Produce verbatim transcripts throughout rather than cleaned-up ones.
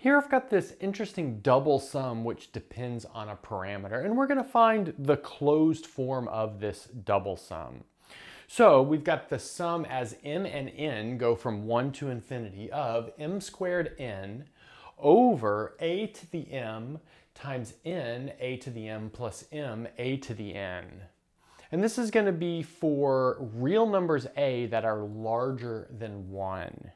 Here I've got this interesting double sum which depends on a parameter, and we're going to find the closed form of this double sum. So we've got the sum as m and n go from one to infinity of m squared n over a to the m times n a to the m plus m a to the n. And this is going to be for real numbers a that are larger than one.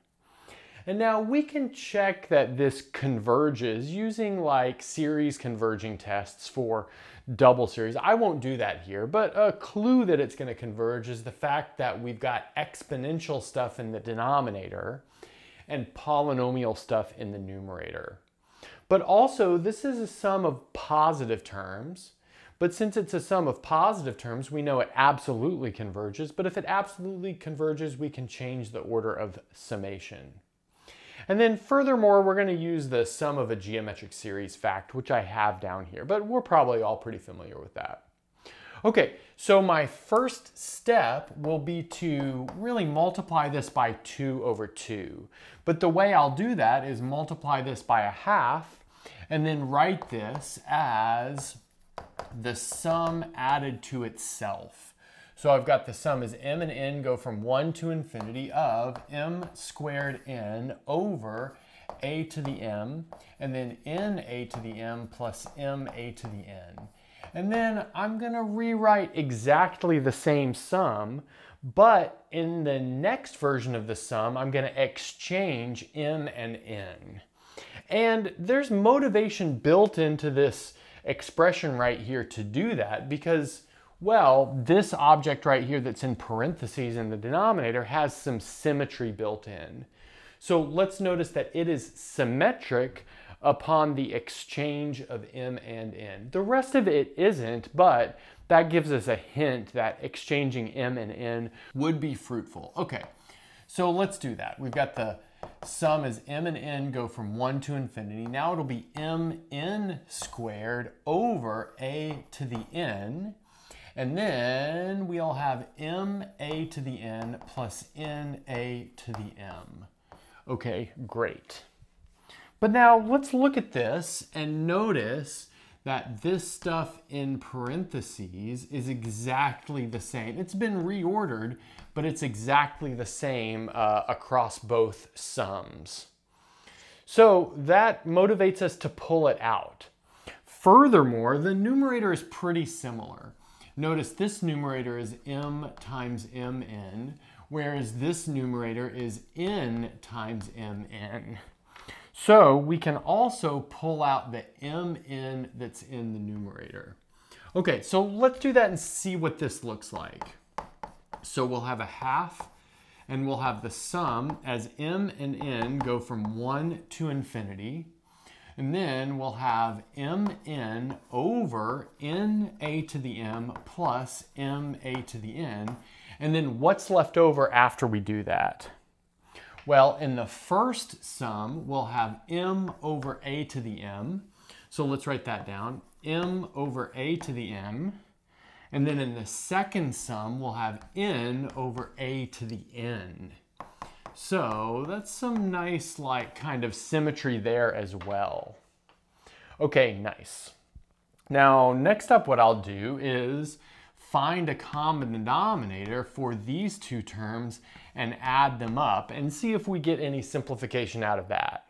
And now we can check that this converges using like series converging tests for double series. I won't do that here, but a clue that it's going to converge is the fact that we've got exponential stuff in the denominator and polynomial stuff in the numerator. But also this is a sum of positive terms. But since it's a sum of positive terms, we know it absolutely converges. But if it absolutely converges, we can change the order of summation. And then furthermore, we're going to use the sum of a geometric series fact, which I have down here, but we're probably all pretty familiar with that. Okay, so my first step will be to really multiply this by two over two. But the way I'll do that is multiply this by a half and then write this as the sum added to itself. So I've got the sum as m and n go from one to infinity of m squared n over a to the m, and then n a to the m plus m a to the n. And then I'm going to rewrite exactly the same sum, but in the next version of the sum, I'm going to exchange m and n. And there's motivation built into this expression right here to do that because, well, this object right here that's in parentheses in the denominator has some symmetry built in. So let's notice that it is symmetric upon the exchange of m and n. The rest of it isn't, but that gives us a hint that exchanging m and n would be fruitful. Okay, so let's do that. We've got the sum as m and n go from one to infinity. Now it'll be mn squared over a to the n. And then we'll have m a to the n plus n a to the m. Okay, great. But now let's look at this and notice that this stuff in parentheses is exactly the same. It's been reordered, but it's exactly the same uh, across both sums. So that motivates us to pull it out. Furthermore, the numerator is pretty similar. Notice this numerator is m times mn, whereas this numerator is n times mn. So we can also pull out the mn that's in the numerator. Okay, so let's do that and see what this looks like. So we'll have a half, and we'll have the sum as m and n go from one to infinity. And then we'll have mn over n a to the m plus m a to the n. And then what's left over after we do that? Well, in the first sum, we'll have m over a to the m. So let's write that down, m over a to the m. And then in the second sum, we'll have n over a to the n. So that's some nice, like, kind of symmetry there as well. Okay, nice. Now, next up what I'll do is find a common denominator for these two terms and add them up and see if we get any simplification out of that.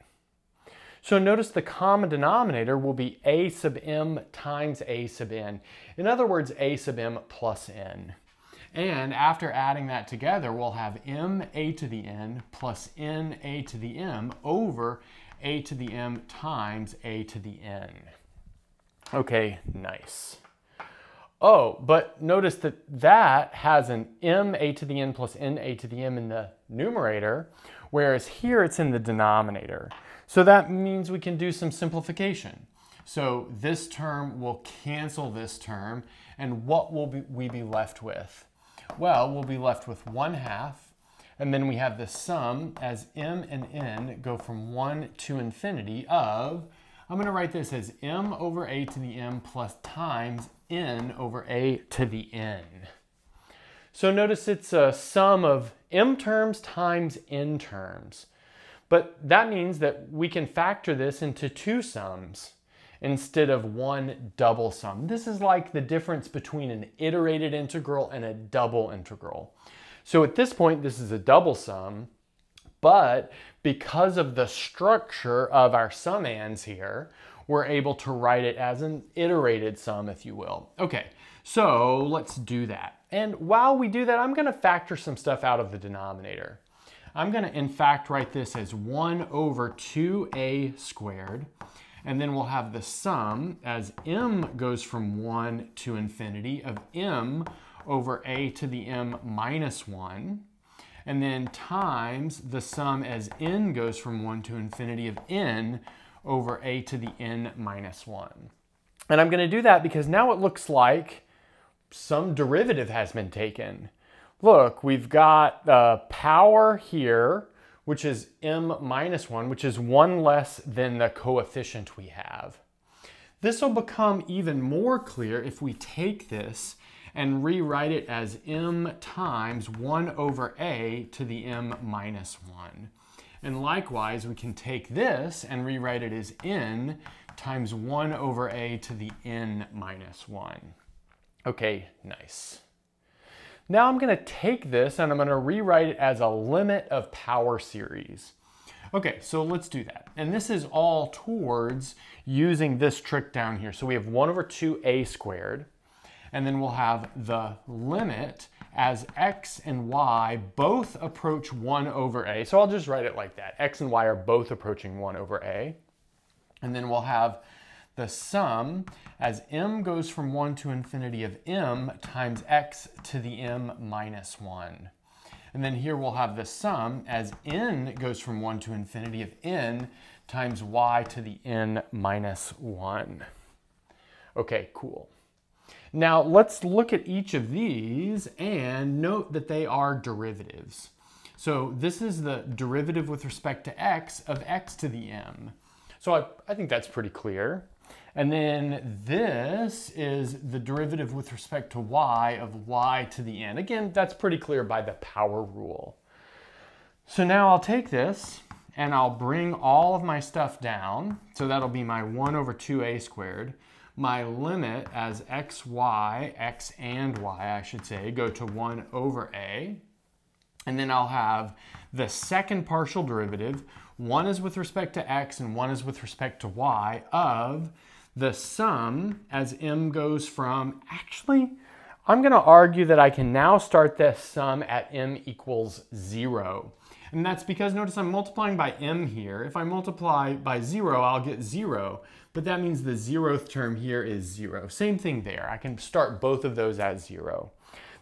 So notice the common denominator will be a sub m times a sub n. In other words, a sub m plus n. And after adding that together, we'll have m a to the n plus n a to the m over a to the m times a to the n. Okay, nice. Oh, but notice that that has an m a to the n plus n a to the m in the numerator, whereas here it's in the denominator. So that means we can do some simplification. So this term will cancel this term, and what will we be left with? Well, we'll be left with one half, and then we have the sum as m and n go from one to infinity of, I'm going to write this as m over a to the m plus times n over a to the n. So notice it's a sum of m terms times n terms. But that means that we can factor this into two sums instead of one double sum. This is like the difference between an iterated integral and a double integral. So at this point, this is a double sum, but because of the structure of our sum ands here, we're able to write it as an iterated sum, if you will. Okay, so let's do that. And while we do that, I'm gonna factor some stuff out of the denominator. I'm gonna, in fact, write this as one over two a squared, and then we'll have the sum as m goes from one to infinity of m over a to the m minus one, and then times the sum as n goes from one to infinity of n over a to the n minus one. And I'm gonna do that because now it looks like some derivative has been taken. Look, we've got uh, power here, which is m minus one, which is one less than the coefficient we have. This will become even more clear if we take this and rewrite it as m times one over a to the m minus one. And likewise, we can take this and rewrite it as n times one over a to the n minus one. Okay, nice. Now I'm gonna take this and I'm gonna rewrite it as a limit of power series. Okay, so let's do that. And this is all towards using this trick down here. So we have one over two a squared, and then we'll have the limit as x and y both approach one over a. So I'll just write it like that. X and y are both approaching one over a. And then we'll have the sum as m goes from one to infinity of m times x to the m minus one. And then here we'll have the sum as n goes from one to infinity of n times y to the n minus one. Okay, cool. Now let's look at each of these and note that they are derivatives. So this is the derivative with respect to x of x to the m. So I, I think that's pretty clear. And then this is the derivative with respect to y of y to the n. Again, that's pretty clear by the power rule. So now I'll take this and I'll bring all of my stuff down. So that'll be my one over two a squared. My limit as xy, x and y, I should say, go to one over a. And then I'll have the second partial derivative. One is with respect to x and one is with respect to y of the sum as m goes from, actually, I'm gonna argue that I can now start this sum at m equals zero. And that's because notice I'm multiplying by m here. If I multiply by zero, I'll get zero, but that means the zeroth term here is zero. Same thing there, I can start both of those as zero.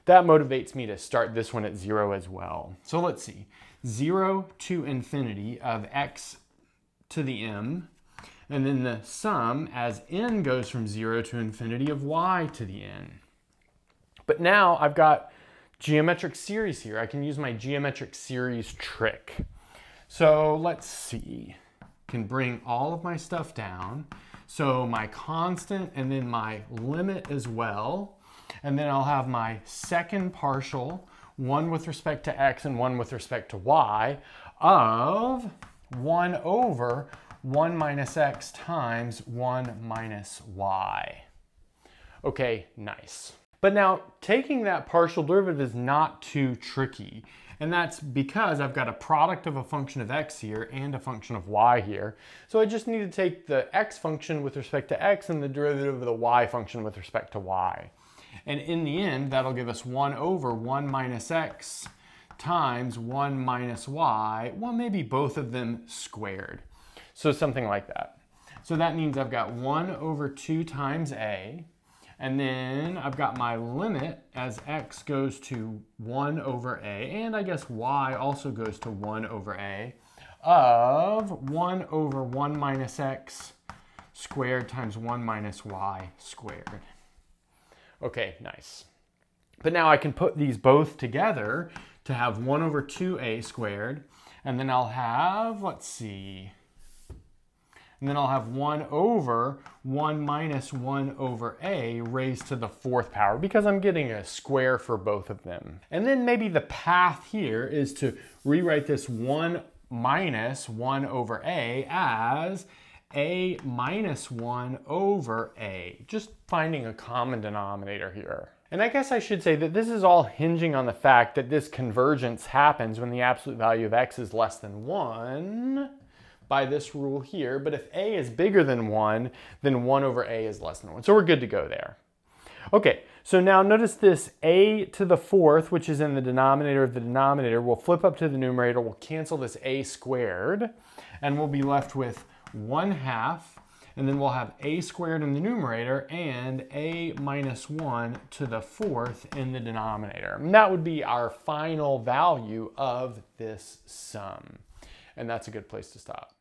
That motivates me to start this one at zero as well. So let's see, zero to infinity of x to the m, and then the sum as n goes from zero to infinity of y to the n. But now I've got geometric series here. I can use my geometric series trick. So let's see, can bring all of my stuff down. So my constant and then my limit as well. And then I'll have my second partial, one with respect to x and one with respect to y, of one over one minus x times one minus y. Okay, nice. But now taking that partial derivative is not too tricky. And that's because I've got a product of a function of x here and a function of y here. So I just need to take the x function with respect to x and the derivative of the y function with respect to y. And in the end, that'll give us one over one minus x times one minus y, well, maybe both of them squared. So something like that. So that means I've got one over two times a, and then I've got my limit as x goes to one over a, and I guess y also goes to one over a, of one over one minus x squared times one minus y squared. Okay, nice. But now I can put these both together to have one over two a squared, and then I'll have, let's see, and then I'll have one over one minus one over a raised to the fourth power because I'm getting a square for both of them. And then maybe the path here is to rewrite this one minus one over a as a minus one over a. Just finding a common denominator here. And I guess I should say that this is all hinging on the fact that this convergence happens when the absolute value of x is less than one by this rule here. But if a is bigger than one, then one over a is less than one. So we're good to go there. Okay, so now notice this a to the fourth, which is in the denominator of the denominator, we'll flip up to the numerator, we'll cancel this a squared, and we'll be left with one half, and then we'll have a squared in the numerator and a minus one to the fourth in the denominator. And that would be our final value of this sum. And that's a good place to stop.